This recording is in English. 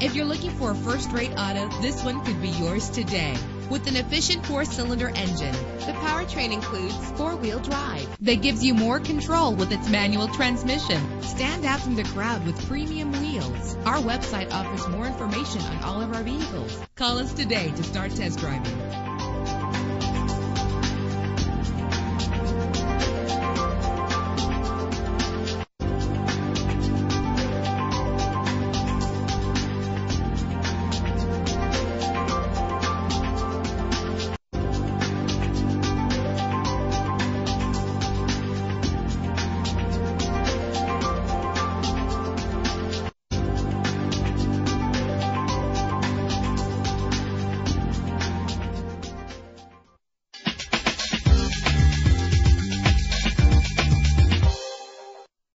If you're looking for a first-rate auto, this one could be yours today. With an efficient 4-cylinder engine, the powertrain includes 4-wheel drive that gives you more control with its manual transmission. Stand out from the crowd with premium wheels. Our website offers more information on all of our vehicles. Call us today to start test driving.